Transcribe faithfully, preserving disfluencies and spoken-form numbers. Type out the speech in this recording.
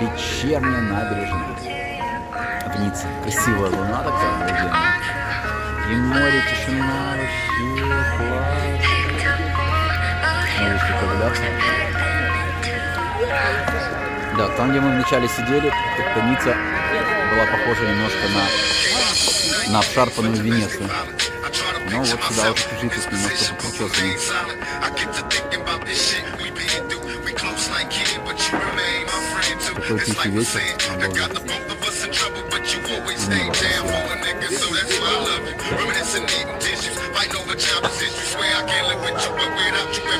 вечерняя набережная в Ницце. Красивая луна такая, друзья. И море, тишина, вообще класс. Да, там, где мы вначале сидели, как-то Ницца была похожа немножко на, на обшарпанную Венецию. Но вот сюда вот житель немножко попричесанный. Такой тихий вечер. Обожаю.